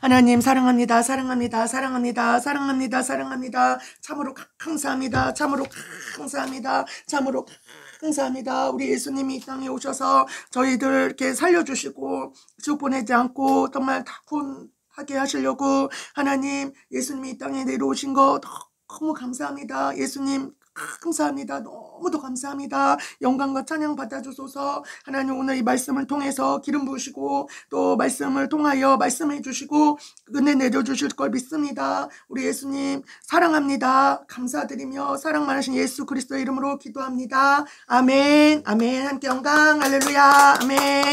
하나님 사랑합니다. 사랑합니다. 사랑합니다. 사랑합니다. 사랑합니다. 참으로 감사합니다. 참으로 감사합니다. 참으로 감사합니다. 우리 예수님이 이 땅에 오셔서 저희들 이렇게 살려주시고 주 보내지 않고 정말 다군하게 하시려고 하나님 예수님이 이 땅에 내려오신 거 너무 감사합니다. 예수님 감사합니다. 너무도 감사합니다. 영광과 찬양 받아주소서. 하나님 오늘 이 말씀을 통해서 기름 부으시고 또 말씀을 통하여 말씀해 주시고 은혜 내려주실 걸 믿습니다. 우리 예수님 사랑합니다. 감사드리며 사랑 많으신 예수 그리스도의 이름으로 기도합니다. 아멘. 아멘. 함께 영광 할렐루야. 아멘.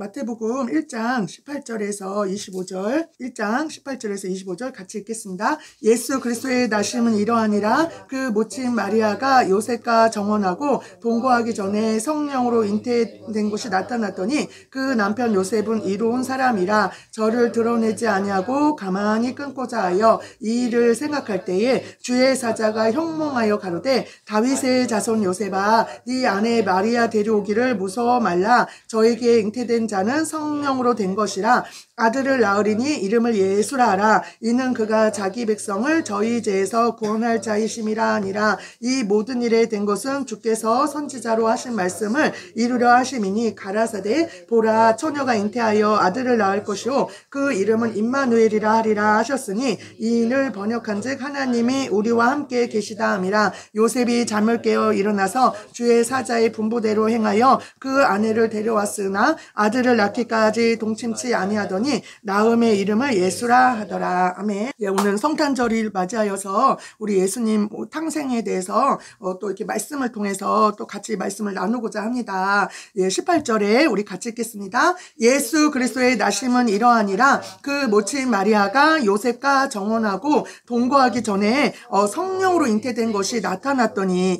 마태복음 1장 18절에서 25절 1장 18절에서 25절 같이 읽겠습니다. 예수 그리스도의 나심은 이러하니라. 그 모친 마리아가 요셉과 정혼하고 동거하기 전에 성령으로 잉태된 것이 나타났더니 그 남편 요셉은 이로운 사람이라 저를 드러내지 아니하고 가만히 끊고자 하여 이 일을 생각할 때에 주의 사자가 형몽하여 가로되 다윗의 자손 요셉아 네 아내 마리아 데려오기를 무서워 말라. 저에게 잉태된 자는 성령으로 된 것이라 아들을 낳으리니 이름을 예수라 하라. 이는 그가 자기 백성을 저희 죄에서 구원할 자이심이라 하니라. 이 모든 일에 된 것은 주께서 선지자로 하신 말씀을 이루려 하심이니 가라사대 보라 처녀가 잉태하여 아들을 낳을 것이요 그 이름은 임마누엘이라 하리라 하셨으니 이인을 번역한즉 하나님이 우리와 함께 계시다 함이라. 요셉이 잠을 깨어 일어나서 주의 사자의 분부대로 행하여 그 아내를 데려왔으나 아들을 낳기까지 동침치 아니하더니 나음의 이름을 예수라 하더라. 아멘. 예, 오늘 성탄절을 맞이하여서 우리 예수님 탕생에 대해서 또 이렇게 말씀을 통해서 또 같이 말씀을 나누고자 합니다. 예, 18절에 우리 같이 읽겠습니다. 예수 그리스도의 나심은 이러하니라. 그 모친 마리아가 요셉과 정혼하고 동거하기 전에 성령으로 잉태된 것이 나타났더니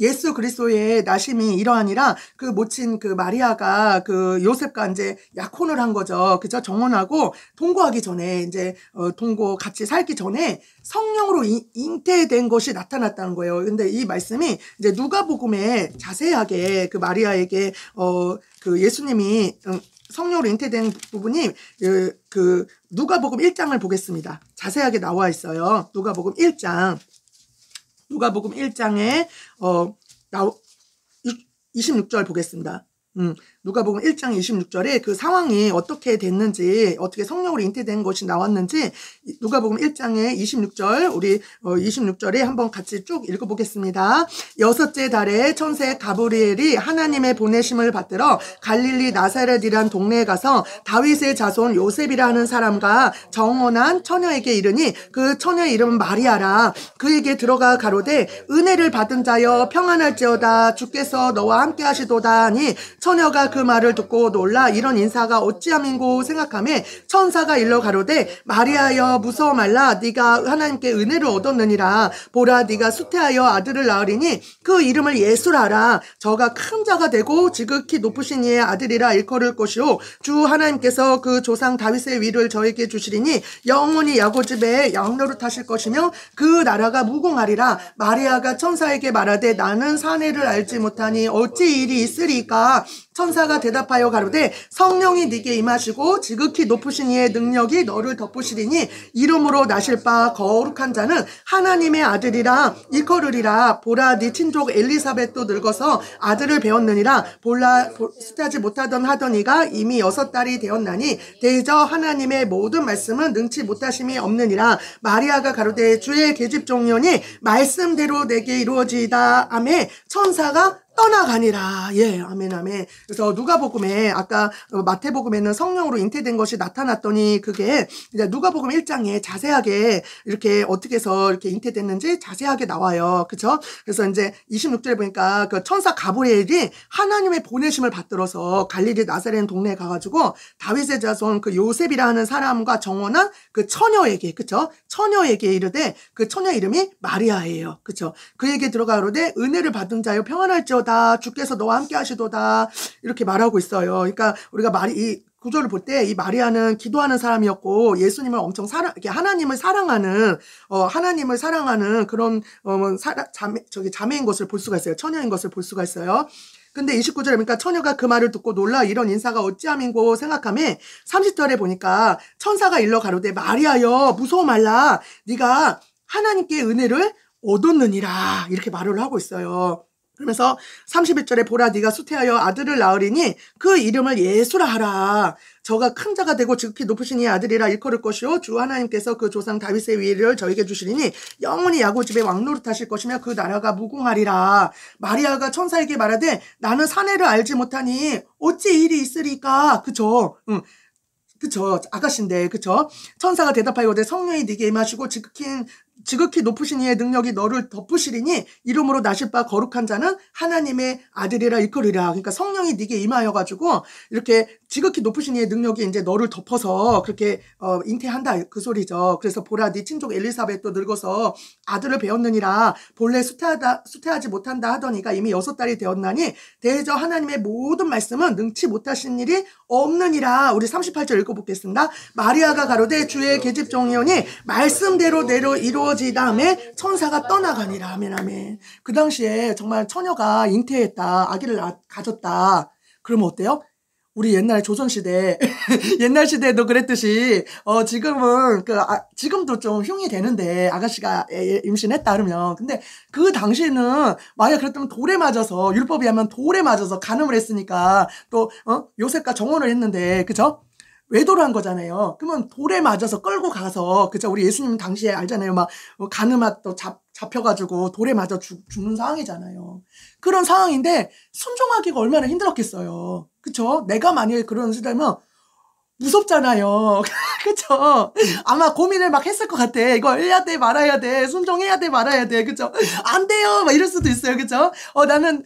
예수 그리스도의 나심이 이러하니라. 그 모친 그 마리아가 그 요셉과 이제 약혼을 한 거죠. 그죠? 정혼하고 동거하기 전에 이제 동거 같이 살기 전에 성령으로 잉태된 것이 나타났다는 거예요. 근데 이 말씀이 이제 누가복음에 자세하게 그 마리아에게 그 예수님이 성령으로 잉태된 부분이 그 누가복음 1장을 보겠습니다. 자세하게 나와 있어요. 누가복음 1장에 26절 보겠습니다. 누가복음 1장 26절에 그 상황이 어떻게 됐는지 어떻게 성령으로 잉태된 것이 나왔는지 누가복음 1장에 26절 우리 26절에 한번 같이 쭉 읽어보겠습니다. 여섯째 달에 천세 가브리엘이 하나님의 보내심을 받들어 갈릴리 나사렛이란 동네에 가서 다윗의 자손 요셉이라는 사람과 정혼한 처녀에게 이르니 그 처녀의 이름은 마리아라. 그에게 들어가 가로되 은혜를 받은 자여 평안할지어다. 주께서 너와 함께 하시도다 하니 처녀가 그 말을 듣고 놀라 이런 인사가 어찌함인고 생각하며 천사가 일러 가로되 마리아여 무서워 말라. 네가 하나님께 은혜를 얻었느니라. 보라 네가 수태하여 아들을 낳으리니 그 이름을 예수라 하라. 저가 큰 자가 되고 지극히 높으신 이의 아들이라 일컬을 것이요 주 하나님께서 그 조상 다윗의 위를 저에게 주시리니 영원히 야고집에 양노릇 하실 것이며 그 나라가 무궁하리라. 마리아가 천사에게 말하되 나는 사내를 알지 못하니 어찌 일이 있으리까. 천사가 대답하여 가로되 성령이 네게 임하시고 지극히 높으신 이의 능력이 너를 덮으시리니 이름으로 나실 바 거룩한 자는 하나님의 아들이라 일컬으리라. 보라 네 친족 엘리사벳도 늙어서 아들을 배웠느니라. 수태하지 못하던 하던 이가 이미 6달이 되었나니 대저 하나님의 모든 말씀은 능치 못하심이 없느니라. 마리아가 가로되 주의 계집종이오니 말씀대로 내게 이루어지이다 아멘. 천사가 떠나가니라. 예, 아멘, 아멘. 그래서 누가복음에 아까 마태복음에는 성령으로 잉태된 것이 나타났더니 그게 이제 누가복음 1장에 자세하게 이렇게 어떻게 해서 이렇게 잉태됐는지 자세하게 나와요. 그렇죠? 그래서 이제 26절에 보니까 그 천사 가브리엘이 하나님의 보내심을 받들어서 갈릴리 나사렛 동네에 가가지고 다윗의 자손 그 요셉이라는 사람과 정혼한 그 처녀에게, 그렇죠? 처녀에게 이르되 그 처녀 이름이 마리아예요. 그렇죠? 그에게 들어가로되 은혜를 받은 자여 평안할지어다. 주께서 너와 함께 하시도다. 이렇게 말하고 있어요. 그러니까 우리가 구절을 볼 때 이 마리아는 기도하는 사람이었고 예수님을 엄청 하나님을 사랑하는 그런 자매인 것을 볼 수가 있어요. 처녀인 것을 볼 수가 있어요. 근데 29절에 보니까 처녀가 그 말을 듣고 놀라 이런 인사가 어찌함인고 생각하며 30절에 보니까 천사가 일러 가로되 마리아여 무서워 말라 네가 하나님께 은혜를 얻었느니라 이렇게 말을 하고 있어요. 그러면서 31절에 보라 네가 수태하여 아들을 낳으리니 그 이름을 예수라 하라. 저가 큰 자가 되고 지극히 높으신 이 아들이라 일컬을 것이요 주 하나님께서 그 조상 다윗의 위를 저에게 주시리니 영원히 야고집의 왕노릇하실 것이며 그 나라가 무궁하리라. 마리아가 천사에게 말하되 나는 사내를 알지 못하니 어찌 일이 있으리까. 그쵸? 그쵸? 아가씨인데 그쵸? 천사가 대답하여오되 성령이 네게 임하시고 지극히 높으신 이의 능력이 너를 덮으시리니 이름으로 나실 바 거룩한 자는 하나님의 아들이라 일컬으리라. 그러니까 성령이 네게 임하여가지고 이렇게 지극히 높으신 이의 능력이 이제 너를 덮어서 그렇게 잉태한다 그 소리죠. 그래서 보라 네 친족 엘리사벳도 늙어서 아들을 배웠느니라. 본래 수태하지 못한다 하더니가 이미 6달이 되었나니 대저 하나님의 모든 말씀은 능치 못하신 일이 없느니라. 우리 38절 읽어보겠습니다. 마리아가 가로되 주의 계집종이오니 말씀대로 내려 이루어 다음에 천사가 떠나가니라. 아멘 아멘. 그 당시에 정말 처녀가 잉태했다 아기를 가졌다 그러면 어때요? 우리 옛날 조선시대 옛날 시대에도 그랬듯이 지금은 지금도 좀 흉이 되는데 아가씨가 임신했다 그러면 근데 그 당시에는 만약 그랬다면 돌에 맞아서 율법이 하면 돌에 맞아서 간음을 했으니까 또 요셉과 정혼을 했는데 그죠? 외도를 한 거잖아요. 그러면 돌에 맞아서 끌고 가서, 그쵸? 우리 예수님 당시에 알잖아요. 막, 가늠아 또 잡혀가지고 돌에 맞아 죽는 상황이잖아요. 그런 상황인데, 순종하기가 얼마나 힘들었겠어요. 그쵸? 내가 만약에 그런 시대면, 무섭잖아요. 그쵸? 아마 고민을 막 했을 것 같아. 이거 해야 돼, 말아야 돼. 순종해야 돼, 말아야 돼. 그쵸? 안 돼요! 막 이럴 수도 있어요. 그쵸? 나는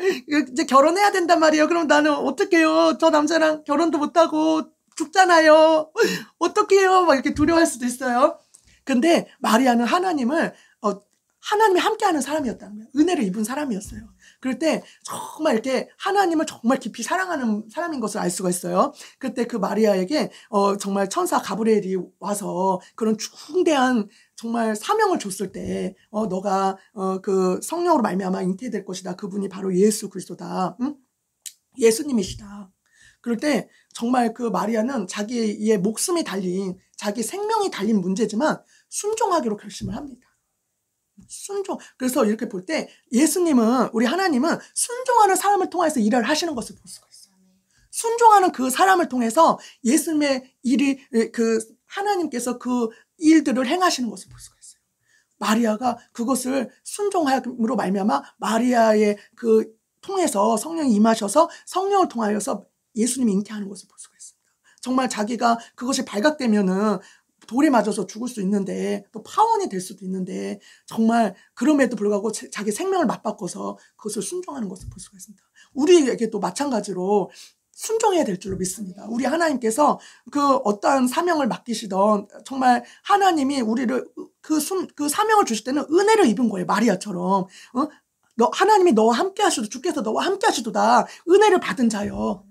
이제 결혼해야 된단 말이에요. 그럼 나는 어떡해요? 저 남자랑 결혼도 못하고, 죽잖아요. 어떡해요? 막 이렇게 두려워할 수도 있어요. 근데 마리아는 하나님이 함께하는 사람이었다는 거예요. 은혜를 입은 사람이었어요. 그럴 때 정말 이렇게 하나님을 정말 깊이 사랑하는 사람인 것을 알 수가 있어요. 그때 그 마리아에게 정말 천사 가브리엘이 와서 그런 중대한 정말 사명을 줬을 때 너가 그 성령으로 말미암아 잉태될 것이다. 그분이 바로 예수 그리스도다. 응? 예수님이시다. 그럴 때 정말 그 마리아는 자기의 목숨이 달린 자기 생명이 달린 문제지만 순종하기로 결심을 합니다. 순종. 그래서 이렇게 볼 때 예수님은 우리 하나님은 순종하는 사람을 통해서 일을 하시는 것을 볼 수가 있어요. 순종하는 그 사람을 통해서 예수님의 일이 그 하나님께서 그 일들을 행하시는 것을 볼 수가 있어요. 마리아가 그것을 순종함으로 말미암아 마리아의 그 통해서 성령이 임하셔서 성령을 통하여서 예수님이 잉태하는 것을 볼 수가 있습니다. 정말 자기가 그것이 발각되면은 돌에 맞아서 죽을 수 있는데 또 파혼이 될 수도 있는데 정말 그럼에도 불구하고 자기 생명을 맞바꿔서 그것을 순종하는 것을 볼 수가 있습니다. 우리에게 또 마찬가지로 순종해야 될 줄로 믿습니다. 우리 하나님께서 그 어떠한 사명을 맡기시던 정말 하나님이 우리를 그 사명을 주실 때는 은혜를 입은 거예요. 마리아처럼 하나님이 너와 함께 하시도 주께서 너와 함께 하시도다. 은혜를 받은 자여.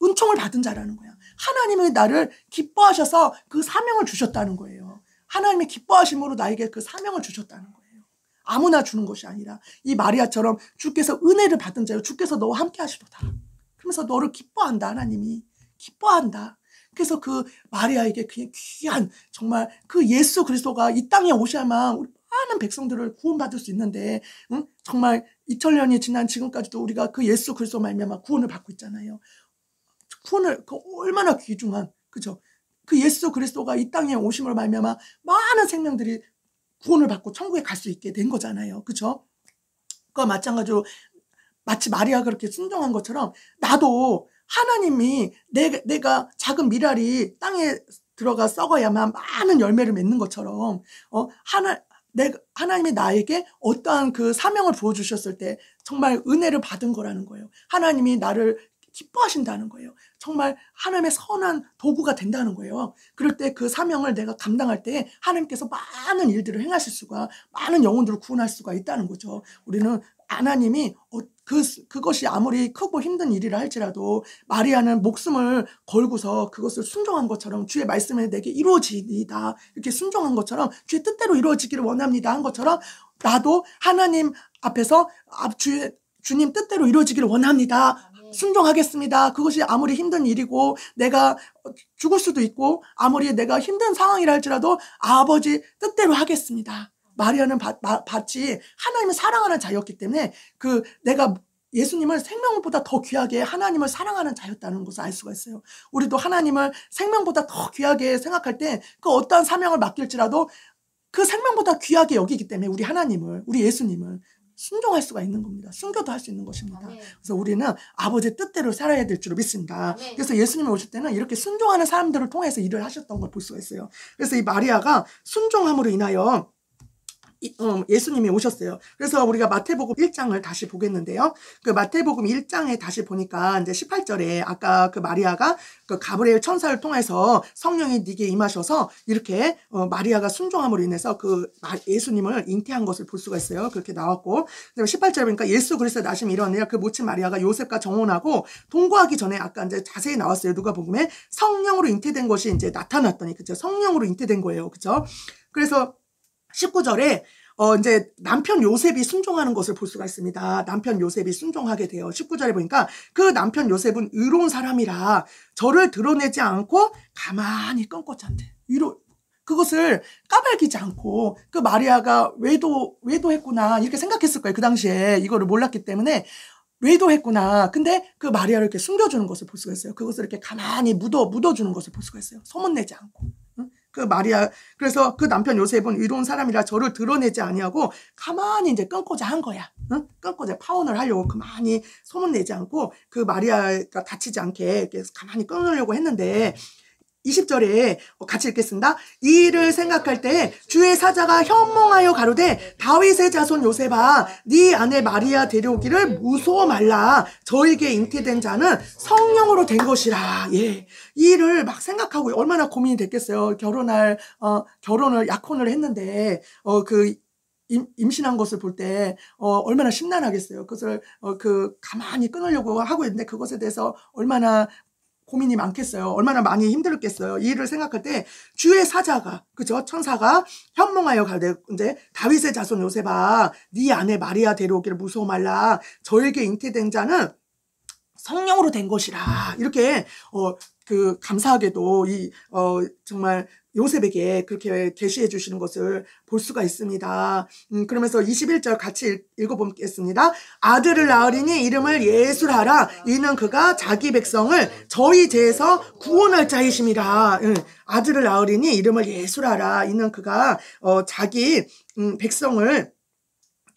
은총을 받은 자라는 거야. 하나님이 나를 기뻐하셔서 그 사명을 주셨다는 거예요. 하나님이 기뻐하심으로 나에게 그 사명을 주셨다는 거예요. 아무나 주는 것이 아니라 이 마리아처럼 주께서 은혜를 받은 자요 주께서 너와 함께 하시도다. 그러면서 너를 기뻐한다. 하나님이 기뻐한다. 그래서 그 마리아에게 그냥 귀한 정말 그 예수 그리스도가 이 땅에 오셔야만 우리 많은 백성들을 구원받을 수 있는데 정말 2000년이 지난 지금까지도 우리가 그 예수 그리스도 말미암아 구원을 받고 있잖아요. 구원을 그 얼마나 귀중한 그죠? 그 예수 그리스도가 이 땅에 오심을 말미암아 많은 생명들이 구원을 받고 천국에 갈 수 있게 된 거잖아요. 그죠? 그와 마찬가지로 마치 마리아가 그렇게 순종한 것처럼 나도 하나님이 내가 작은 밀알이 땅에 들어가 썩어야만 많은 열매를 맺는 것처럼 하나님이 나에게 어떠한 그 사명을 부어주셨을 때 정말 은혜를 받은 거라는 거예요. 하나님이 나를 기뻐하신다는 거예요. 정말 하나님의 선한 도구가 된다는 거예요. 그럴 때 그 사명을 내가 감당할 때 하나님께서 많은 일들을 행하실 수가 많은 영혼들을 구원할 수가 있다는 거죠. 우리는 하나님이 그것이 아무리 크고 힘든 일이라 할지라도 마리아는 목숨을 걸고서 그것을 순종한 것처럼 주의 말씀에 내게 이루어지이다, 이렇게 순종한 것처럼 주의 뜻대로 이루어지기를 원합니다 한 것처럼 나도 하나님 앞에서 주님 뜻대로 이루어지기를 원합니다, 순종하겠습니다. 그것이 아무리 힘든 일이고 내가 죽을 수도 있고 아무리 내가 힘든 상황이라 할지라도 아버지 뜻대로 하겠습니다. 마리아는 마치 하나님을 사랑하는 자였기 때문에 그 내가 예수님을 생명보다 더 귀하게 하나님을 사랑하는 자였다는 것을 알 수가 있어요. 우리도 하나님을 생명보다 더 귀하게 생각할 때 그 어떠한 사명을 맡길지라도 그 생명보다 귀하게 여기기 때문에 우리 하나님을, 우리 예수님을 순종할 수가 있는 겁니다. 순교도 할 수 있는 것입니다. 아멘. 그래서 우리는 아버지의 뜻대로 살아야 될 줄로 믿습니다. 아멘. 그래서 예수님이 오실 때는 이렇게 순종하는 사람들을 통해서 일을 하셨던 걸 볼 수가 있어요. 그래서 이 마리아가 순종함으로 인하여 예수님이 오셨어요. 그래서 우리가 마태복음 1장을 다시 보겠는데요. 그 마태복음 1장에 다시 보니까 이제 18절에 아까 그 마리아가 그 가브리엘 천사를 통해서 성령이 네게 임하셔서 이렇게 마리아가 순종함으로 인해서 그 예수님을 잉태한 것을 볼 수가 있어요. 그렇게 나왔고, 18절에 보니까 예수 그리스도 나심이 일어나니 그 모친 마리아가 요셉과 정혼하고 동거하기 전에 아까 이제 자세히 나왔어요. 누가복음에 성령으로 잉태된 것이 이제 나타났더니, 그죠? 성령으로 잉태된 거예요. 그죠? 그래서 19절에 이제 남편 요셉이 순종하는 것을 볼 수가 있습니다. 남편 요셉이 순종하게 돼요. 19절에 보니까 그 남편 요셉은 의로운 사람이라 저를 드러내지 않고 가만히 끙꽂았대. 그것을 까발기지 않고, 그 마리아가 외도했구나 이렇게 생각했을 거예요. 그 당시에 이거를 몰랐기 때문에 외도했구나. 근데 그 마리아를 이렇게 숨겨주는 것을 볼 수가 있어요. 그것을 이렇게 가만히 묻어주는 것을 볼 수가 있어요. 소문내지 않고. 그 마리아, 그래서 그 남편 요셉은 의로운 사람이라 저를 드러내지 아니하고 가만히 이제 끊고자 한 거야. 응? 끊고자 파혼을 하려고 가만히 소문내지 않고 그 마리아가 다치지 않게 이렇게 가만히 끊으려고 했는데, 20절에 같이 읽겠습니다. 이 일을 생각할 때 주의 사자가 현몽하여 가로되 다윗의 자손 요셉아 네 아내 마리아 데려오기를 무서워 말라. 저에게 잉태된 자는 성령으로 된 것이라. 예, 이 일을 막 생각하고 얼마나 고민이 됐겠어요. 결혼을 약혼을 했는데 그 임신한 것을 볼 때 얼마나 심란하겠어요. 그것을 그 가만히 끊으려고 하고 있는데 그것에 대해서 얼마나 고민이 많겠어요. 얼마나 많이 힘들었겠어요. 이 일을 생각할 때 주의 사자가, 그죠? 천사가 현몽하여 가되 이제 다윗의 자손 요셉아 네 아내 마리아 데려오기를 무서워 말라. 저에게 잉태된 자는 성령으로 된 것이라. 이렇게 그 감사하게도 이 정말 요셉에게 그렇게 계시해 주시는 것을 볼 수가 있습니다. 그러면서 21절 같이 읽어보겠습니다. 아들을 낳으리니 이름을 예수하라. 이는 그가 자기 백성을 저희 죄에서 구원할 자이심이라. 아들을 낳으리니 이름을 예수하라. 이는 그가 자기 백성을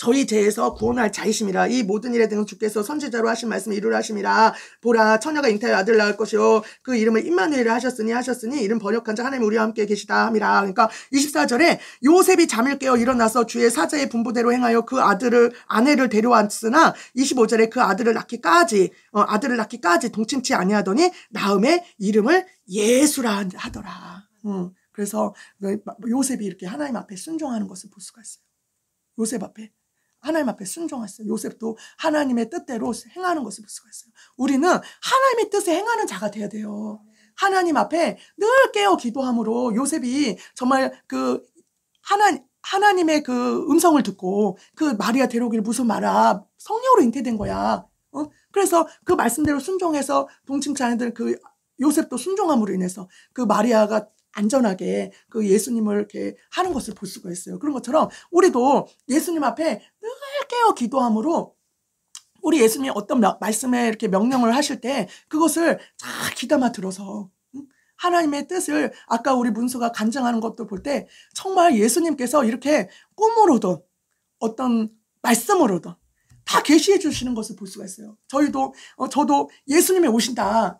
저희 죄에서 구원할 자이심이라. 이 모든 일에 대한 주께서 선지자로 하신 말씀을 이루라 하심이라. 보라, 처녀가 잉태하여 아들을 낳을 것이요 그 이름을 임마누엘이라 하셨으니 이름 번역한 자 하나님 우리와 함께 계시다 함이라. 그러니까 24절에 요셉이 잠을 깨어 일어나서 주의 사자의 분부대로 행하여 그 아내를 데려왔으나 25절에 그 아들을 낳기까지 동침치 아니하더니 나음에 이름을 예수라 하더라. 그래서 요셉이 이렇게 하나님 앞에 순종하는 것을 볼 수가 있어요. 요셉 앞에, 하나님 앞에 순종했어요. 요셉도 하나님의 뜻대로 행하는 것을 볼 수가 있어요. 우리는 하나님의 뜻에 행하는 자가 돼야 돼요. 하나님 앞에 늘 깨어 기도함으로 요셉이 정말 그 하나님의 그 음성을 듣고 그 마리아 데려오기를 무서워 마라. 성령으로 잉태된 거야. 그래서 그 말씀대로 순종해서 동침치 않은 그 요셉도 순종함으로 인해서 그 마리아가 안전하게 그 예수님을 이렇게 하는 것을 볼 수가 있어요. 그런 것처럼 우리도 예수님 앞에 늘 깨어 기도함으로 우리 예수님이 어떤 말씀에 이렇게 명령을 하실 때 그것을 잘 귀담아 들어서 하나님의 뜻을, 아까 우리 문수가 간증하는 것도 볼 때 정말 예수님께서 이렇게 꿈으로든 어떤 말씀으로든 다 계시해 주시는 것을 볼 수가 있어요. 저도 예수님이 오신다.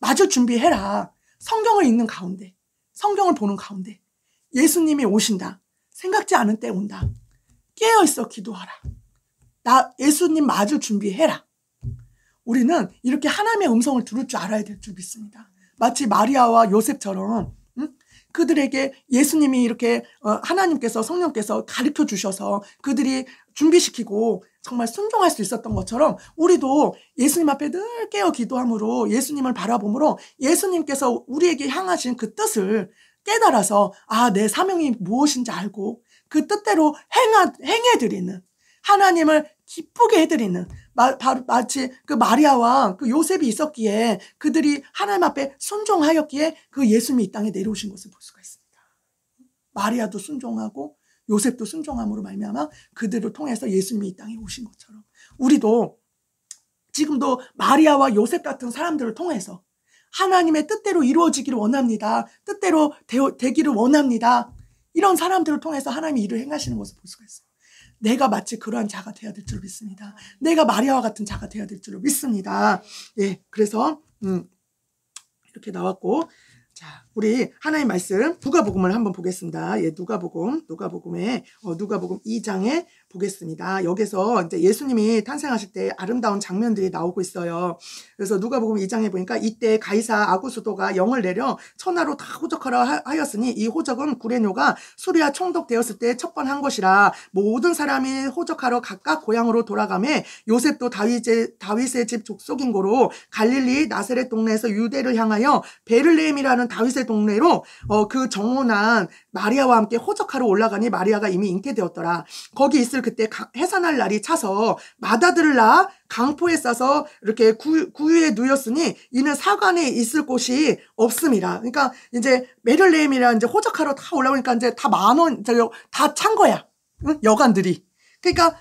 맞을 준비해라. 성경을 읽는 가운데, 성경을 보는 가운데 예수님이 오신다. 생각지 않은 때 온다. 깨어있어 기도하라. 나 예수님 맞을 준비해라. 우리는 이렇게 하나님의 음성을 들을 줄 알아야 될 줄 믿습니다. 마치 마리아와 요셉처럼 그들에게 예수님이 이렇게 하나님께서, 성령께서 가르쳐 주셔서 그들이 준비시키고 정말 순종할 수 있었던 것처럼 우리도 예수님 앞에 늘 깨어 기도함으로 예수님을 바라봄으로 예수님께서 우리에게 향하신 그 뜻을 깨달아서 아, 내 사명이 무엇인지 알고 그 뜻대로 행해드리는 하나님을 기쁘게 해드리는 마치 그 마리아와 그 요셉이 있었기에 그들이 하나님 앞에 순종하였기에 그 예수님이 이 땅에 내려오신 것을 볼 수가 있습니다. 마리아도 순종하고 요셉도 순종함으로 말미암아 그들을 통해서 예수님이 이 땅에 오신 것처럼 우리도 지금도 마리아와 요셉 같은 사람들을 통해서 하나님의 뜻대로 이루어지기를 원합니다. 뜻대로 되기를 원합니다. 이런 사람들을 통해서 하나님이 일을 행하시는 것을 볼 수가 있어요. 내가 마치 그러한 자가 되어야 될 줄 믿습니다. 내가 마리아와 같은 자가 되어야 될 줄 믿습니다. 예, 그래서 이렇게 나왔고, 자, 우리 하나님의 말씀 누가복음을 한번 보겠습니다. 예, 누가복음 2장에 보겠습니다. 여기서 이제 예수님이 탄생하실 때 아름다운 장면들이 나오고 있어요. 그래서 누가복음 2장에 보니까 이때 가이사 아구수도가 영을 내려 천하로 다 호적하라 하였으니 이 호적은 구레뇨가 수리아 총독되었을 때 척번한 것이라. 모든 사람이 호적하러 각각 고향으로 돌아가매 요셉도 다윗의 집 족속인고로 갈릴리 나세렛 동네에서 유대를 향하여 베를레헴이라는 다윗의 동네로 그 정혼한 마리아와 함께 호적하러 올라가니 마리아가 이미 잉태되었더라. 거기 있을 그때 해산할 날이 차서 마다들을 낳아 강포에 싸서 이렇게 구유에 누였으니 이는 사관에 있을 곳이 없음이라. 그러니까 이제 베들레헴이라 이제 호적하러 다 올라오니까 이제 다 만원 다 찬 거야. 응? 여관들이. 그러니까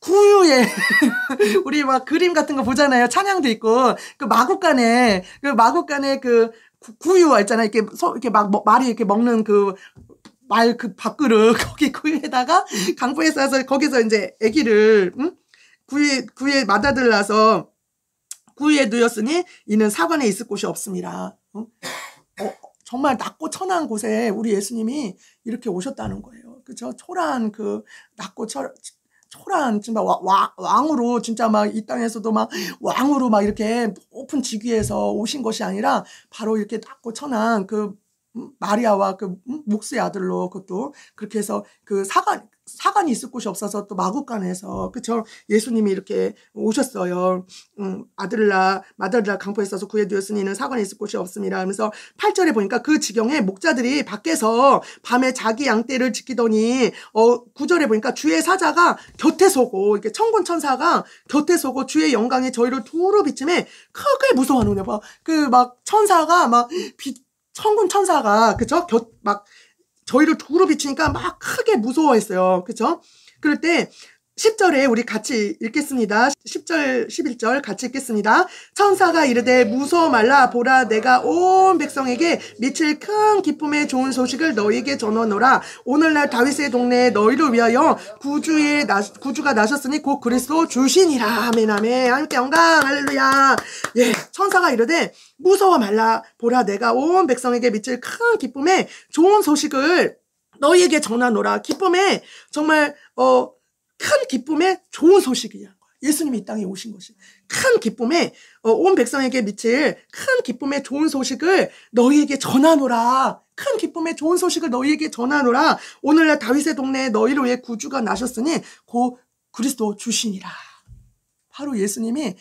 구유에 우리 막 그림 같은 거 보잖아요. 찬양도 있고 그 마구간에 그 구유 있잖아. 이렇게 막 말이 이렇게 먹는 그 말 그 밥그릇 거기 구유에다가 강포에 싸서 거기서 이제 아기를 구유에 맏아들라서 구유에 누였으니 이는 사관에 있을 곳이 없습니다. 정말 낮고 천한 곳에 우리 예수님이 이렇게 오셨다는 거예요. 그죠? 초라한 그 낮고 초라한 지금 왕으로 진짜 막 이 땅에서도 막 왕으로 막 이렇게 높은 직위에서 오신 것이 아니라 바로 이렇게 낮고 천한 그 마리아와 그 목수의 아들로 그것도 그렇게 해서 그 사관이 있을 곳이 없어서 또 마구간에서 그쵸 예수님이 이렇게 오셨어요. 마들라 강포에 싸서 구에 누였으니는 사관이 있을 곳이 없음이라 하면서 8절에 보니까 그 지경에 목자들이 밖에서 밤에 자기 양떼를 지키더니 9절에 보니까 주의 사자가 곁에 서고 이렇게 천군 천사가 곁에 서고 주의 영광이 저희를 도로 비침에 크게 무서워하느냐 봐. 그 막 천사가 막 천군 천사가 그쵸 막 저희를 두루 비추니까 막 크게 무서워했어요. 그쵸? 그럴 때 10절에 우리 같이 읽겠습니다. 10절 11절 같이 읽겠습니다. 천사가 이르되 무서워 말라. 보라 내가 온 백성에게 미칠 큰 기쁨의 좋은 소식을 너희에게 전하노라. 오늘날 다윗의 동네에 너희를 위하여 구주가 나셨으니 곧 그리스도 주시니라. 아멘 아멘. 하나님께 영광 할렐루야. 예, 천사가 이르되 무서워 말라. 보라 내가 온 백성에게 미칠 큰 기쁨의 좋은 소식을 너희에게 전하노라. 기쁨에 정말 큰 기쁨의 좋은 소식이야. 예수님이 이 땅에 오신 것이 큰 기쁨에 온 백성에게 미칠 큰 기쁨의 좋은 소식을 너희에게 전하노라. 큰 기쁨의 좋은 소식을 너희에게 전하노라. 오늘날 다윗의 동네에 너희를 위해 구주가 나셨으니 곧 그리스도 주시니라. 바로 예수님이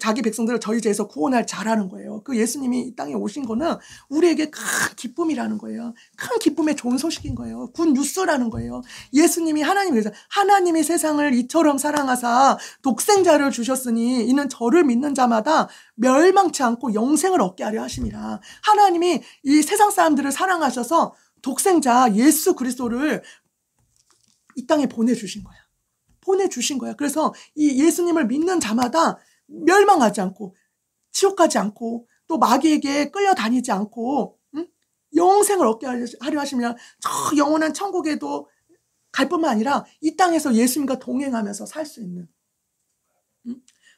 자기 백성들을 저희 죄에서 구원할 자라는 거예요. 그 예수님이 이 땅에 오신 거는 우리에게 큰 기쁨이라는 거예요. 큰 기쁨의 좋은 소식인 거예요. 굿 뉴스라는 거예요. 예수님이 하나님이 세상을 이처럼 사랑하사 독생자를 주셨으니 이는 저를 믿는 자마다 멸망치 않고 영생을 얻게 하려 하심이라. 하나님이 이 세상 사람들을 사랑하셔서 독생자 예수 그리스도를 이 땅에 보내주신 거예요. 보내주신 거야. 그래서 이 예수님을 믿는 자마다 멸망하지 않고 지옥 가지 않고 또 마귀에게 끌려다니지 않고 영생을 얻게 하려 하시면 저 영원한 천국에도 갈 뿐만 아니라 이 땅에서 예수님과 동행하면서 살 수 있는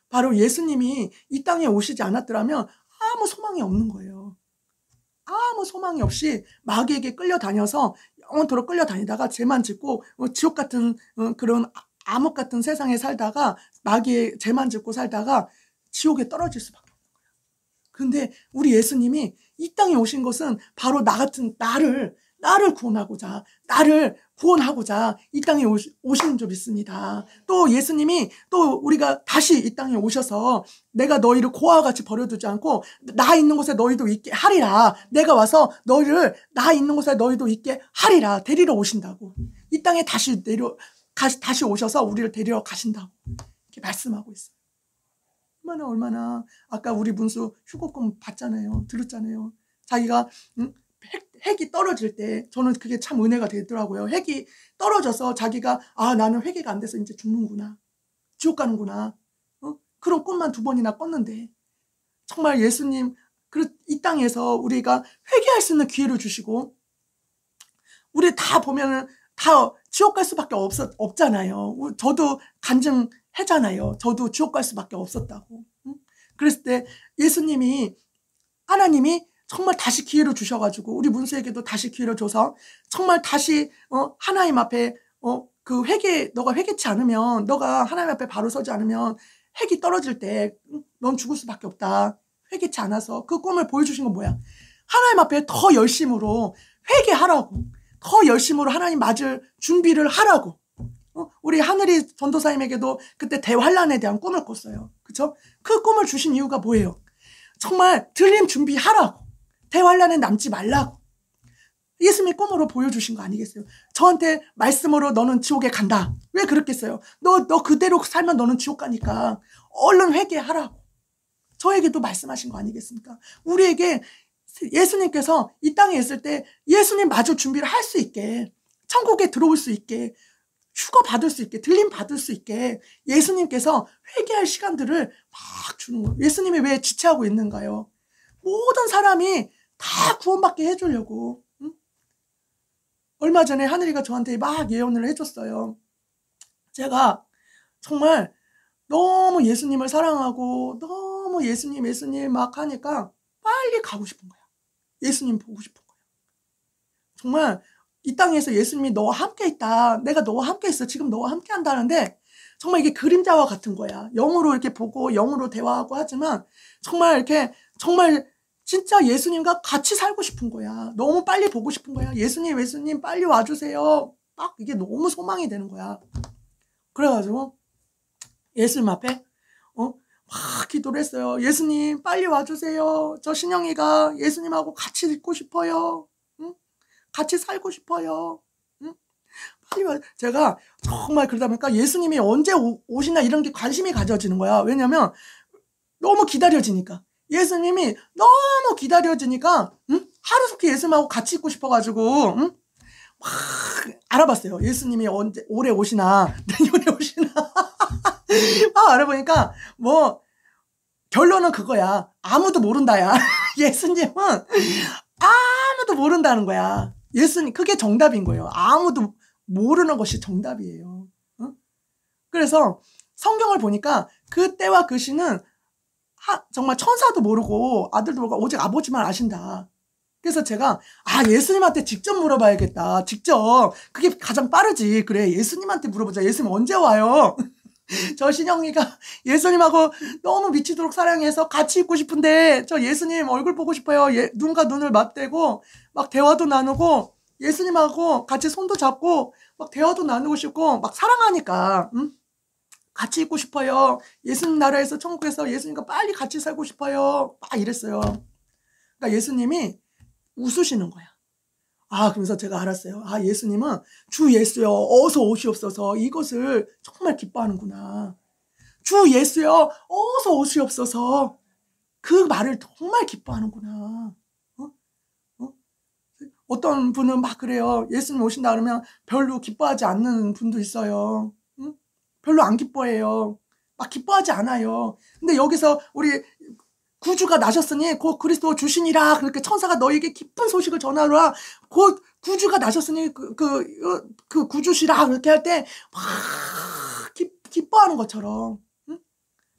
바로 예수님이 이 땅에 오시지 않았더라면 아무 소망이 없는 거예요. 아무 소망이 없이 마귀에게 끌려다녀서 영원토록 끌려다니다가 죄만 짓고 지옥 같은 그런 암흑 같은 세상에 살다가 마귀의 죄만 짓고 살다가 지옥에 떨어질 수밖에 없는 거야. 근데 우리 예수님이 이 땅에 오신 것은 바로 나를 구원하고자 나를 구원하고자 이 땅에 오시는 줄 믿습니다. 또 예수님이 또 우리가 다시 이 땅에 오셔서 내가 너희를 고아와 같이 버려두지 않고 나 있는 곳에 너희도 있게 하리라. 내가 와서 너희를 나 있는 곳에 너희도 있게 하리라. 데리러 오신다고. 이 땅에 다시 오셔서 우리를 데리러 가신다고 이렇게 말씀하고 있어요. 얼마나 아까 우리 문수 휴고권 봤잖아요. 들었잖아요. 자기가 핵이 떨어질 때 저는 그게 참 은혜가 되더라고요. 핵이 떨어져서 자기가 아 나는 회개가 안 돼서 이제 죽는구나. 지옥 가는구나. 그런 꿈만 2번이나 꿨는데 정말 예수님 이 땅에서 우리가 회개할 수 있는 기회를 주시고 우리 다 보면은 다 지옥 갈 수밖에 없잖아요. 저도 간증했잖아요. 저도 지옥 갈 수밖에 없었다고. 그랬을 때 예수님이 하나님이 정말 다시 기회를 주셔가지고 우리 문수에게도 다시 기회를 줘서 정말 다시 하나님 앞에 그 회개 너가 회개치 않으면 너가 하나님 앞에 바로 서지 않으면 핵이 떨어질 때 넌 죽을 수밖에 없다. 회개치 않아서 그 꿈을 보여주신 건 뭐야? 하나님 앞에 더 열심으로 회개하라고 더 열심으로 하나님 맞을 준비를 하라고. 우리 하늘이 전도사님에게도 그때 대환란에 대한 꿈을 꿨어요. 그쵸? 그 꿈을 주신 이유가 뭐예요? 정말 들림 준비하라고. 대환란에 남지 말라고 예수님이 꿈으로 보여주신 거 아니겠어요? 저한테 말씀으로 너는 지옥에 간다. 왜 그랬겠어요? 너 그대로 살면 너는 지옥 가니까 얼른 회개하라고 저에게도 말씀하신 거 아니겠습니까? 우리에게 예수님께서 이 땅에 있을 때 예수님 마주 준비를 할 수 있게 천국에 들어올 수 있게 휴거 받을 수 있게 들림 받을 수 있게 예수님께서 회개할 시간들을 막 주는 거예요. 예수님이 왜 지체하고 있는가요? 모든 사람이 다 구원받게 해주려고. 응? 얼마 전에 하늘이가 저한테 막 예언을 해줬어요. 제가 정말 너무 예수님을 사랑하고 너무 예수님 막 하니까 빨리 가고 싶은 거야. 예수님 보고 싶은 거야. 정말 이 땅에서 예수님이 너와 함께 있다. 내가 너와 함께 있어. 지금 너와 함께 한다는데 정말 이게 그림자와 같은 거야. 영으로 이렇게 보고 영으로 대화하고 하지만 정말 이렇게 정말 진짜 예수님과 같이 살고 싶은 거야. 너무 빨리 보고 싶은 거야. 예수님 빨리 와주세요. 막 이게 너무 소망이 되는 거야. 그래가지고 예수님 앞에 막 기도를 했어요. 예수님 빨리 와주세요. 저 신영이가 예수님하고 같이 있고 싶어요. 응? 같이 살고 싶어요. 응? 빨리 와. 제가 정말 그러다 보니까 예수님이 언제 오시나 이런 게 관심이 가져지는 거야. 왜냐면 너무 기다려지니까. 예수님이 너무 기다려지니까 하루속히 예수님하고 같이 있고 싶어가지고 막 알아봤어요. 예수님이 언제 올해 오시나 내년에 오시나 막 알아보니까 뭐 결론은 그거야. 아무도 모른다야. 예수님은 아무도 모른다는 거야. 예수님 그게 정답인 거예요. 아무도 모르는 것이 정답이에요. 응? 그래서 성경을 보니까 그 때와 그 시는 정말 천사도 모르고 아들도 모르고 오직 아버지만 아신다. 그래서 제가 예수님한테 직접 물어봐야겠다. 직접 그게 가장 빠르지. 그래 예수님한테 물어보자. 예수님 언제 와요? 저 신영이가 예수님하고 너무 미치도록 사랑해서 같이 있고 싶은데 저 예수님 얼굴 보고 싶어요. 눈과 눈을 맞대고 막 대화도 나누고 예수님하고 같이 손도 잡고 막 대화도 나누고 싶고 막 사랑하니까 응? 같이 있고 싶어요. 예수님 나라에서 천국에서 예수님과 빨리 같이 살고 싶어요. 막 이랬어요. 그러니까 예수님이 웃으시는 거야. 그러면서 제가 알았어요. 예수님은 주 예수여 어서 오시옵소서 이것을 정말 기뻐하는구나. 주 예수여 어서 오시옵소서 그 말을 정말 기뻐하는구나. 어떤 분은 막 그래요. 예수님 오신다 그러면 별로 기뻐하지 않는 분도 있어요. 별로 안 기뻐해요. 막 기뻐하지 않아요. 근데 여기서 우리 구주가 나셨으니 곧 그리스도 주신이라 그렇게 천사가 너에게 기쁜 소식을 전하라. 곧 구주가 나셨으니 그 구주시라 그렇게 할 때 막 기뻐하는 것처럼 응?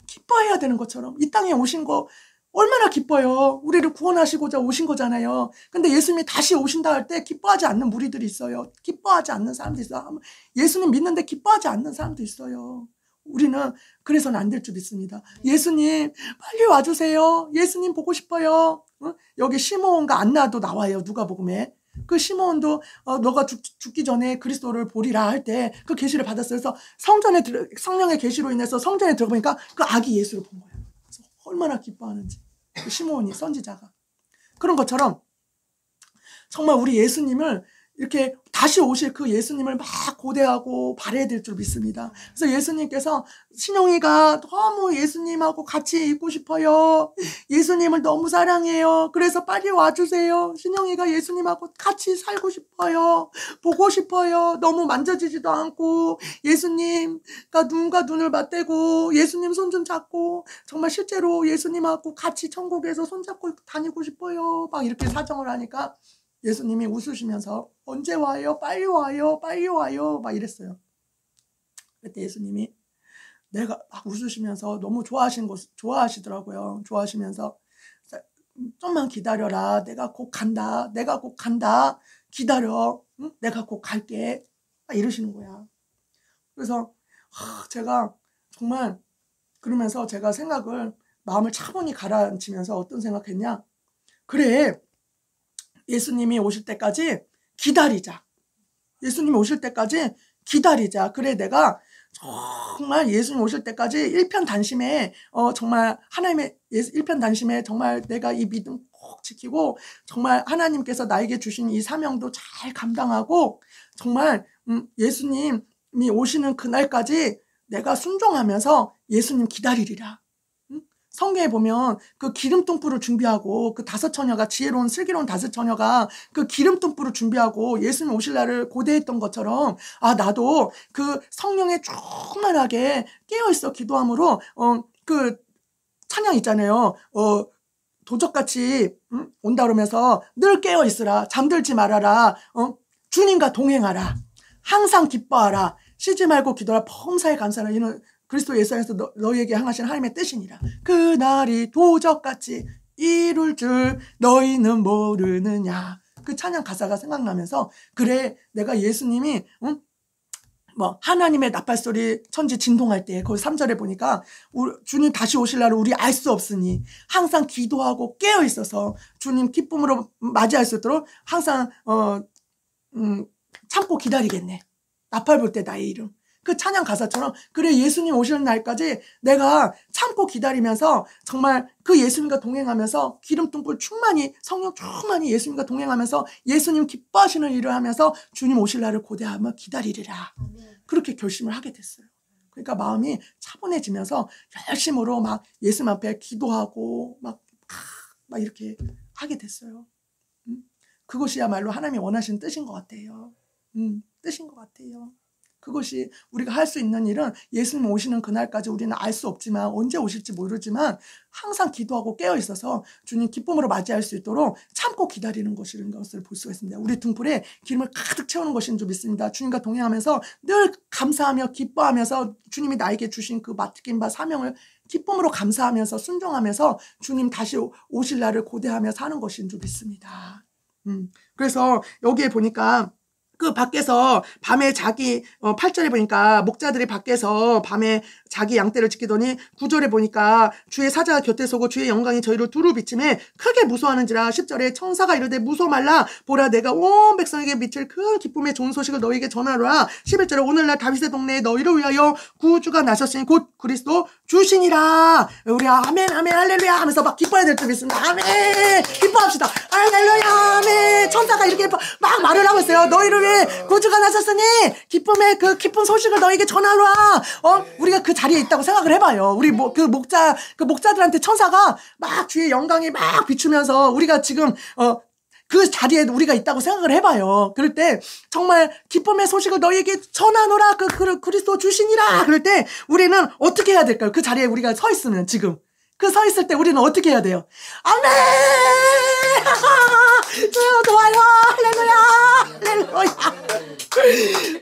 기뻐해야 되는 것처럼 이 땅에 오신 거 얼마나 기뻐요. 우리를 구원하시고자 오신 거잖아요. 근데 예수님이 다시 오신다 할 때 기뻐하지 않는 무리들이 있어요. 기뻐하지 않는 사람도 있어요. 예수님 믿는데 기뻐하지 않는 사람도 있어요. 우리는 그래서는 안 될 줄 믿습니다. 예수님 빨리 와주세요. 예수님 보고 싶어요. 여기 시므온과 안나도 나와요. 누가복음에 그 시몬도 너가 죽기 전에 그리스도를 보리라 할 때 그 계시를 받았어요. 그래서 성전에 성령의 계시로 인해서 성전에 들어보니까 그 아기 예수를 본 거예요. 그래서 얼마나 기뻐하는지 그 시몬이 선지자가. 그런 것처럼 정말 우리 예수님을 이렇게 다시 오실 그 예수님을 막 고대하고 바래야 될 줄 믿습니다. 그래서 예수님께서 신영이가 너무 예수님하고 같이 있고 싶어요. 예수님을 너무 사랑해요. 그래서 빨리 와주세요. 신영이가 예수님하고 같이 살고 싶어요. 보고 싶어요. 너무 만져지지도 않고 예수님과 눈과 눈을 맞대고 예수님 손 좀 잡고 정말 실제로 예수님하고 같이 천국에서 손잡고 다니고 싶어요. 막 이렇게 사정을 하니까 예수님이 웃으시면서 언제 와요? 빨리 와요. 빨리 와요. 막 이랬어요. 그때 예수님이 내가 막 웃으시면서 너무 좋아하시더라고요. 좋아하시면서 좀만 기다려라. 내가 곧 간다. 내가 곧 간다. 기다려. 응? 내가 곧 갈게. 막 이러시는 거야. 그래서 제가 정말 그러면서 제가 생각을 마음을 차분히 가라앉히면서 어떤 생각했냐. 그래. 예수님이 오실 때까지 기다리자. 예수님이 오실 때까지 기다리자. 그래 내가 정말 예수님 오실 때까지 일편단심에 정말 하나님의 일편단심에 정말 내가 이 믿음 꼭 지키고 정말 하나님께서 나에게 주신 이 사명도 잘 감당하고 정말 예수님이 오시는 그날까지 내가 순종하면서 예수님 기다리리라. 성경에 보면 그 기름통불을 준비하고 그 다섯 처녀가 지혜로운 슬기로운 다섯 처녀가 그 기름통불을 준비하고 예수님 오실 날을 고대했던 것처럼 아 나도 그 성령에 충만하게 깨어있어 기도함으로 그 찬양 있잖아요. 도적같이 온다 그러면서 늘 깨어있으라. 잠들지 말아라. 주님과 동행하라. 항상 기뻐하라. 쉬지 말고 기도하라. 범사에 감사하라. 이런 그리스도 예수 안에서 너희에게 행하신 하나님의 뜻이니라. 그날이 도적같이 이룰 줄 너희는 모르느냐. 그 찬양 가사가 생각나면서 그래 내가 예수님이 뭐 하나님의 나팔소리 천지 진동할 때 거기 3절에 보니까 주님 다시 오실 날을 우리 알 수 없으니 항상 기도하고 깨어있어서 주님 기쁨으로 맞이할 수 있도록 항상 참고 기다리겠네. 나팔 불 때 나의 이름. 그 찬양 가사처럼 그래 예수님 오시는 날까지 내가 참고 기다리면서 정말 그 예수님과 동행하면서 기름통불 충만히 성령 충만히 예수님과 동행하면서 예수님 기뻐하시는 일을 하면서 주님 오실 날을 고대하며 기다리리라. 그렇게 결심을 하게 됐어요. 그러니까 마음이 차분해지면서 열심으로 막 예수님 앞에 기도하고 막 이렇게 하게 됐어요. 그것이야말로 하나님이 원하시는 뜻인 것 같아요. 뜻인 것 같아요. 그것이 우리가 할 수 있는 일은 예수님 오시는 그날까지 우리는 알 수 없지만 언제 오실지 모르지만 항상 기도하고 깨어있어서 주님 기쁨으로 맞이할 수 있도록 참고 기다리는 것인 것을 볼 수가 있습니다. 우리 등불에 기름을 가득 채우는 것인 줄 믿습니다. 주님과 동행하면서 늘 감사하며 기뻐하면서 주님이 나에게 주신 그 맡긴 바 사명을 기쁨으로 감사하면서 순종하면서 주님 다시 오실 날을 고대하며 사는 것인 줄 믿습니다. 그래서 여기에 보니까 그 밖에서 밤에 자기 8절에 보니까 목자들이 밖에서 밤에 자기 양떼를 지키더니 9절에 보니까 주의 사자가 곁에 서고 주의 영광이 저희를 두루 비침해 크게 무서워하는지라. 10절에 천사가 이르되 무서워 말라. 보라 내가 온 백성에게 미칠 큰 기쁨의 좋은 소식을 너희에게 전하라. 11절에 오늘날 다윗의 동네에 너희를 위하여 구주가 나셨으니 곧 그리스도 주시니라. 우리 아멘 아멘 할렐루야 하면서 막 기뻐해야 될 줄 믿습니다. 아멘 기뻐합시다. 할렐루야 아멘. 천사가 이렇게 막 말을 하고 있어요. 너희를 구주가 나셨으니 기쁨의 그 기쁜 소식을 너에게 전하라. 우리가 그 자리에 있다고 생각을 해봐요. 우리 목자들한테 천사가 막 주의 영광이 막 비추면서 우리가 지금 그 자리에 우리가 있다고 생각을 해봐요. 그럴 때 정말 기쁨의 소식을 너에게 전하노라. 그 그리스도 주시니라. 그럴 때 우리는 어떻게 해야 될까요? 그 자리에 우리가 서 있으면 지금 그 서 있을 때 우리는 어떻게 해야 돼요? 아멘. 주여 도와요. 할렐루야. 할렐루야.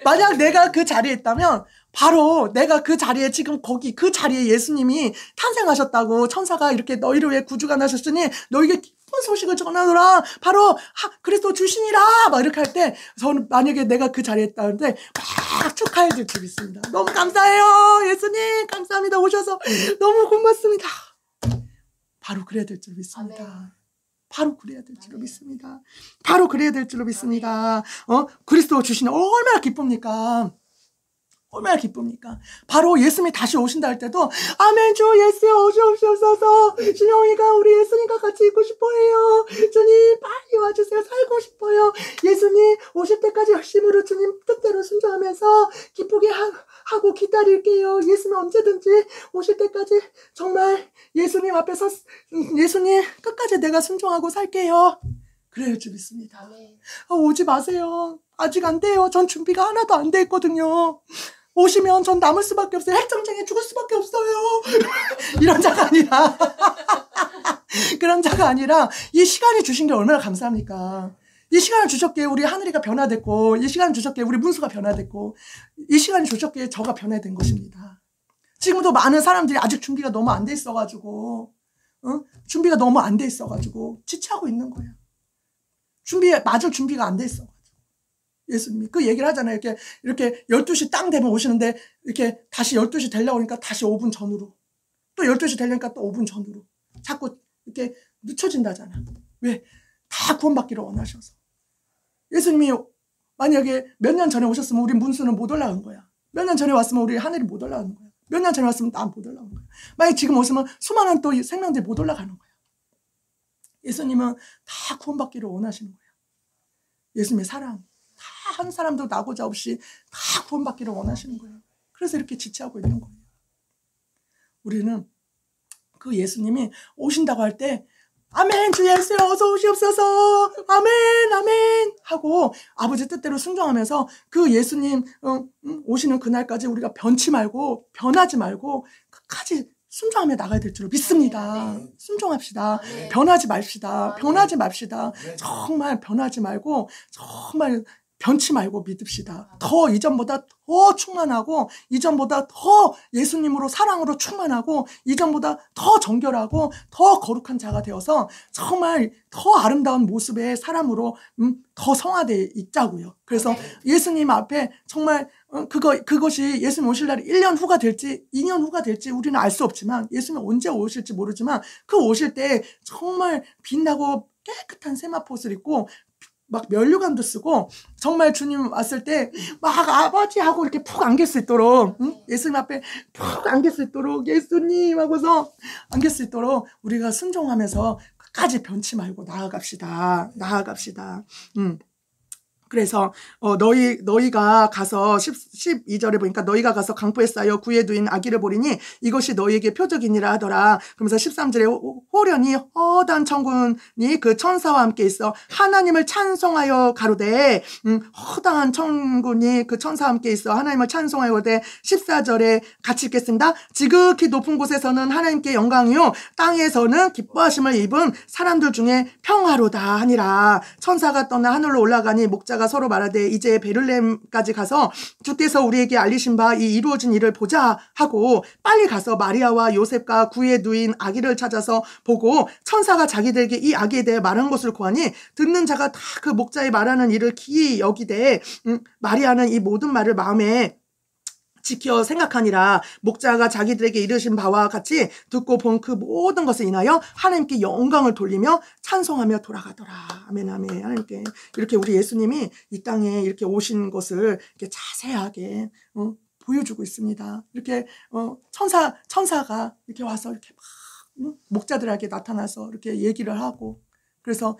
만약 내가 그 자리에 있다면 바로 내가 그 자리에 지금 거기 그 자리에 예수님이 탄생하셨다고 천사가 이렇게 너희를 위해 구주가 나셨으니 너희에게 기쁜 소식을 전하노라. 바로 그리스도 주시니라. 막 이렇게 할 때 저는 만약에 내가 그 자리에 있다는데 막 축하해 줄 줄 있습니다. 너무 감사해요. 예수님 감사합니다. 오셔서 너무 고맙습니다. 바로 그래야 될 줄 믿습니다. 바로 그래야 될 줄로 믿습니다. 바로 그래야 될 줄로 믿습니다. 그리스도 주시는 얼마나 기쁩니까? 얼마나 기쁩니까? 바로 예수님이 다시 오신다 할 때도 아멘, 주 예수여 오시옵소서. 신영이가 우리 예수님과 같이 있고 싶어해요. 주님 빨리 와주세요. 살고 싶어요. 예수님 오실 때까지 열심으로 주님 뜻대로 순종하면서 기쁘게 하고 기다릴게요. 예수님 언제든지 오실 때까지 정말 예수님 앞에서 예수님 끝까지 내가 순종하고 살게요. 그래야 줄 믿습니다. 오지 마세요. 아직 안 돼요. 전 준비가 하나도 안 돼 있거든요. 오시면 전 남을 수밖에 없어요. 핵전쟁에 죽을 수밖에 없어요. 이런 자가 아니라 그런 자가 아니라 이 시간이 주신 게 얼마나 감사합니까? 이 시간을 주셨기에 우리 하늘이가 변화됐고, 이 시간을 주셨기에 우리 문수가 변화됐고, 이 시간을 주셨기에 저가 변화된 것입니다. 지금도 많은 사람들이 아직 준비가 너무 안 돼 있어가지고 준비가 너무 안 돼 있어가지고 지체하고 있는 거예요. 맞을 준비가 안 돼 있어가지고 예수님이 그 얘기를 하잖아요. 이렇게 12시 땅 되면 오시는데 이렇게 다시 12시 되려고 하니까 다시 5분 전으로, 또 12시 되려니까 또 5분 전으로 자꾸 이렇게 늦춰진다잖아. 왜? 다 구원받기를 원하셔서. 예수님이 만약에 몇 년 전에 오셨으면 우리 문수는 못 올라간 거야. 몇 년 전에 왔으면 우리 하늘이 못 올라가는 거야. 몇 년 전에 왔으면 난 못 올라간 거야. 만약에 지금 오시면 수많은 또 생명들이 못 올라가는 거야. 예수님은 다 구원받기를 원하시는 거야. 예수님의 사랑 다 한 사람도 나고자 없이 다 구원받기를 원하시는 거예요. 그래서 이렇게 지체하고 있는 거예요. 우리는 그 예수님이 오신다고 할 때 아멘, 주 예수여 어서 오시옵소서, 아멘 아멘 하고 아버지 뜻대로 순종하면서 그 예수님 오시는 그날까지 우리가 변치 말고, 변하지 말고 끝까지 순종하며 나가야 될 줄로 믿습니다. 네. 순종합시다. 네. 변하지 맙시다. 네. 변하지 맙시다. 네. 정말 변하지 말고, 정말 변치 말고 믿읍시다. 네. 더 이전보다 더 충만하고, 이전보다 더 예수님으로 사랑으로 충만하고, 이전보다 더 정결하고 더 거룩한 자가 되어서 정말 더 아름다운 모습의 사람으로 더 성화되어 있자고요. 그래서 네. 예수님 앞에 정말 그것이 예수님 오실 날이 1년 후가 될지 2년 후가 될지 우리는 알 수 없지만, 예수님 언제 오실지 모르지만 그 오실 때 정말 빛나고 깨끗한 세마포옷을 입고 막 면류관도 쓰고 정말 주님 왔을 때 막 아버지 하고 이렇게 푹 안길 수 있도록, 예수님 앞에 푹 안길 수 있도록, 예수님 하고서 안길 수 있도록 우리가 순종하면서 끝까지 변치 말고 나아갑시다. 나아갑시다. 그래서 너희가 가서 12절에 보니까 너희가 가서 강포에 쌓여 구에 누인 아기를 보리니 이것이 너희에게 표적이니라 하더라. 그러면서 13절에 호련히 허단 천군이 그 천사와 함께 있어 하나님을 찬송하여 가로되, 허다한 천군이 그 천사와 함께 있어 하나님을 찬송하여 가로되, 14절에 같이 읽겠습니다. 지극히 높은 곳에서는 하나님께 영광이요 땅에서는 기뻐하심을 입은 사람들 중에 평화로다 하니라. 천사가 떠나 하늘로 올라가니 목자가 서로 말하되 이제 베들레헴까지 가서 주께서 우리에게 알리신 바 이 이루어진 일을 보자 하고 빨리 가서 마리아와 요셉과 구에 누인 아기를 찾아서 보고 천사가 자기들에게 이 아기에 대해 말한 것을 구하니 듣는 자가 다 그 목자의 말하는 일을 기이 여기되 마리아는 이 모든 말을 마음에 지켜 생각하니라. 목자가 자기들에게 이르신 바와 같이 듣고 본 그 모든 것을 인하여 하나님께 영광을 돌리며 찬송하며 돌아가더라. 아멘 아멘. 하나님께 이렇게 우리 예수님이 이 땅에 이렇게 오신 것을 이렇게 자세하게 보여주고 있습니다. 이렇게 천사가 이렇게 와서 이렇게 막 목자들에게 나타나서 이렇게 얘기를 하고, 그래서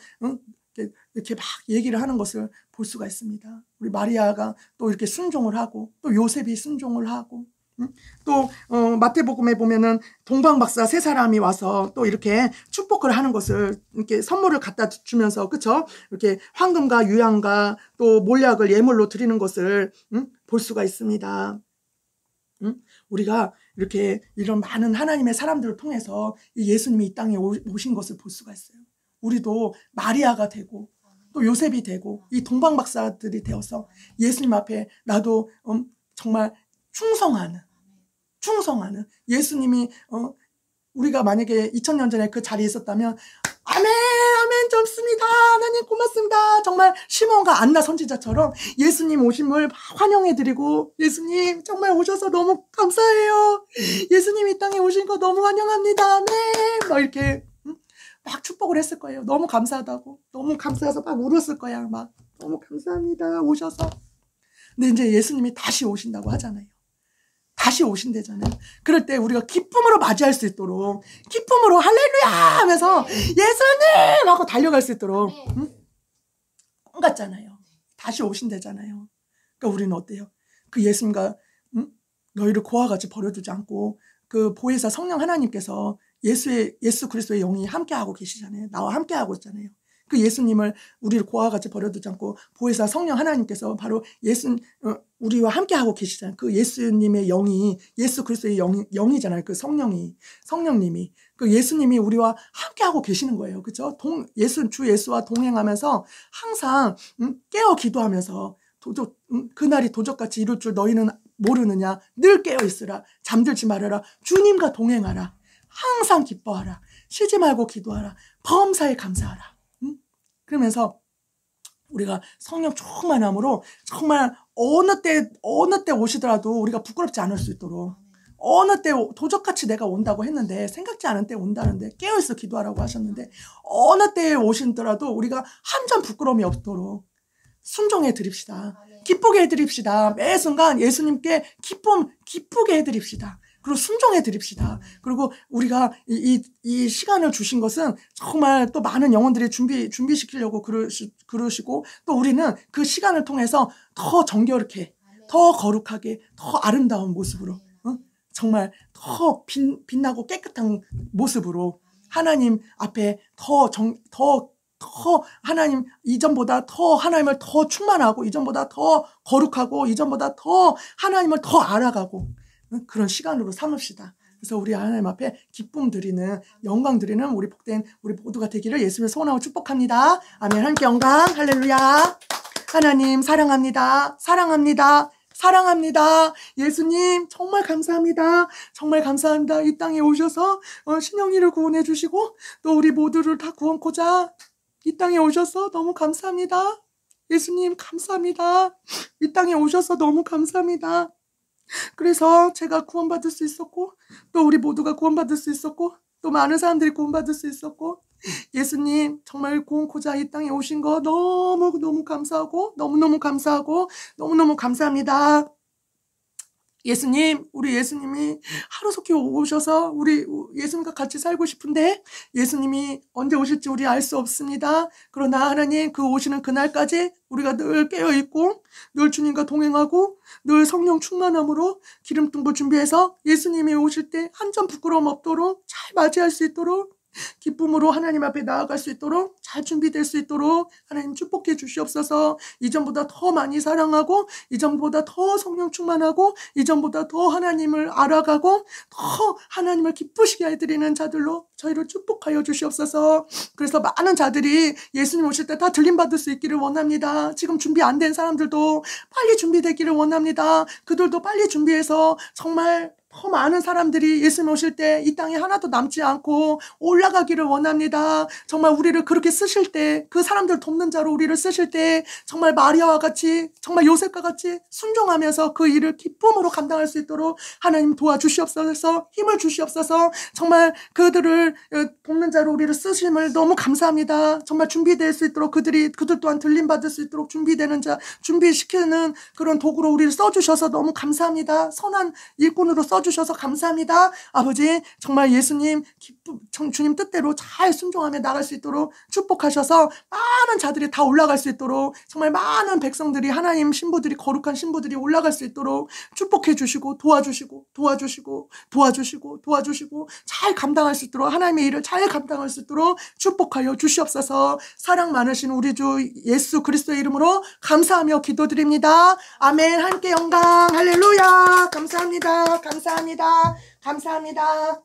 이렇게 막 얘기를 하는 것을 볼 수가 있습니다. 우리 마리아가 또 이렇게 순종을 하고, 또 요셉이 순종을 하고, 또 마태복음에 보면은 동방박사 세 사람이 와서 또 이렇게 축복을 하는 것을, 이렇게 선물을 갖다 주면서, 그쵸? 이렇게 황금과 유향과 또 몰약을 예물로 드리는 것을 볼 수가 있습니다. 우리가 이렇게 이런 많은 하나님의 사람들을 통해서 예수님이 이 땅에 오신 것을 볼 수가 있어요. 우리도 마리아가 되고 또 요셉이 되고 이 동방박사들이 되어서 예수님 앞에 나도 정말 충성하는 예수님이, 우리가 만약에 2000년 전에 그 자리에 있었다면 아멘 아멘 좋습니다, 하나님 고맙습니다, 정말 시몬과 안나 선지자처럼 예수님 오심을 환영해드리고 예수님 정말 오셔서 너무 감사해요, 예수님 이 땅에 오신 거 너무 환영합니다, 아멘 막 이렇게 막 축복을 했을 거예요. 너무 감사하다고. 너무 감사해서 막 울었을 거야. 막 너무 감사합니다. 오셔서. 근데 이제 예수님이 다시 오신다고 하잖아요. 다시 오신대잖아요. 그럴 때 우리가 기쁨으로 맞이할 수 있도록, 기쁨으로 할렐루야 하면서 예수님 하고 달려갈 수 있도록, 응? 꿈 같잖아요. 다시 오신대잖아요. 그러니까 우리는 어때요? 그 예수님과, 응? 너희를 고와 같이 버려두지 않고, 그 보혜사 성령 하나님께서 예수 그리스도의 영이 함께하고 계시잖아요. 나와 함께하고 있잖아요. 그 예수님을 우리를 고아와 같이 버려두지 않고 보혜사 성령 하나님께서 바로 예수 우리와 함께하고 계시잖아요. 그 예수님의 영이, 예수 그리스도의 영이잖아요. 그 성령님이 그 예수님이 우리와 함께하고 계시는 거예요. 그렇죠? 주 예수와 동행하면서 항상 깨어 기도하면서 그날이 도적같이 이룰 줄 너희는 모르느냐. 늘 깨어 있으라. 잠들지 말아라. 주님과 동행하라. 항상 기뻐하라. 쉬지 말고 기도하라. 범사에 감사하라. 그러면서 우리가 성령 충만함으로 정말 어느 때 오시더라도 우리가 부끄럽지 않을 수 있도록, 어느 때 도적같이 내가 온다고 했는데 생각지 않은 때 온다는데 깨어있어 기도하라고 하셨는데 어느 때 오시더라도 우리가 한 점 부끄러움이 없도록 순종해 드립시다. 기쁘게 해 드립시다. 매 순간 예수님께 기쁘게 해 드립시다. 그리고 순종해 드립시다. 그리고 우리가 이 시간을 주신 것은 정말 또 많은 영혼들이 준비시키려고 그러시고 또 우리는 그 시간을 통해서 더 정결하게, 더 거룩하게, 더 아름다운 모습으로, 응? 정말 더 빛나고 깨끗한 모습으로 하나님 앞에 더 하나님 이전보다 더 하나님을 더 충만하고 이전보다 더 거룩하고 이전보다 더 하나님을 더 알아가고 그런 시간으로 삼읍시다. 그래서 우리 하나님 앞에 기쁨 드리는, 영광 드리는 우리 복된 우리 모두가 되기를 예수님을 소원하고 축복합니다. 아멘. 함께 영광. 할렐루야. 하나님 사랑합니다. 사랑합니다. 사랑합니다. 예수님 정말 감사합니다. 정말 감사합니다. 이 땅에 오셔서 신영이를 구원해 주시고 또 우리 모두를 다 구원코자 이 땅에 오셔서 너무 감사합니다. 예수님 감사합니다. 이 땅에 오셔서 너무 감사합니다. 그래서 제가 구원받을 수 있었고 또 우리 모두가 구원받을 수 있었고 또 많은 사람들이 구원받을 수 있었고 예수님 정말 구원코자 이 땅에 오신 거 너무너무 감사하고 너무너무 감사하고 너무너무 감사합니다. 예수님, 우리 예수님이 하루속히 오셔서 우리 예수님과 같이 살고 싶은데 예수님이 언제 오실지 우리 알 수 없습니다. 그러나 하나님 그 오시는 그날까지 우리가 늘 깨어있고 늘 주님과 동행하고 늘 성령 충만함으로 기름 등불 준비해서 예수님이 오실 때 한 점 부끄러움 없도록 잘 맞이할 수 있도록 기쁨으로 하나님 앞에 나아갈 수 있도록 잘 준비될 수 있도록 하나님 축복해 주시옵소서. 이전보다 더 많이 사랑하고 이전보다 더 성령 충만하고 이전보다 더 하나님을 알아가고 더 하나님을 기쁘시게 해드리는 자들로 저희를 축복하여 주시옵소서. 그래서 많은 자들이 예수님 오실 때 다 들림받을 수 있기를 원합니다. 지금 준비 안 된 사람들도 빨리 준비되기를 원합니다. 그들도 빨리 준비해서 정말 더 많은 사람들이 예수님 오실 때 이 땅에 하나도 남지 않고 올라가기를 원합니다. 정말 우리를 그렇게 쓰실 때, 그 사람들 돕는 자로 우리를 쓰실 때 정말 마리아와 같이, 정말 요셉과 같이 순종하면서 그 일을 기쁨으로 감당할 수 있도록 하나님 도와주시옵소서. 힘을 주시옵소서. 정말 그들을 돕는 자로 우리를 쓰심을 너무 감사합니다. 정말 준비될 수 있도록 그들 또한 들림받을 수 있도록 준비되는 자, 준비시키는 그런 도구로 우리를 써주셔서 너무 감사합니다. 선한 일꾼으로 써주셔서 감사합니다. 아버지 정말 예수님 주님 뜻대로 잘 순종하며 나갈 수 있도록 축복하셔서 많은 자들이 다 올라갈 수 있도록 정말 많은 백성들이 하나님 신부들이 거룩한 신부들이 올라갈 수 있도록 축복해 주시고 도와주시고 잘 감당할 수 있도록 하나님의 일을 잘 감당할 수 있도록 축복하여 주시옵소서. 사랑 많으신 우리 주 예수 그리스도의 이름으로 감사하며 기도드립니다. 아멘. 함께 영광. 할렐루야. 감사합니다. 감사합니다.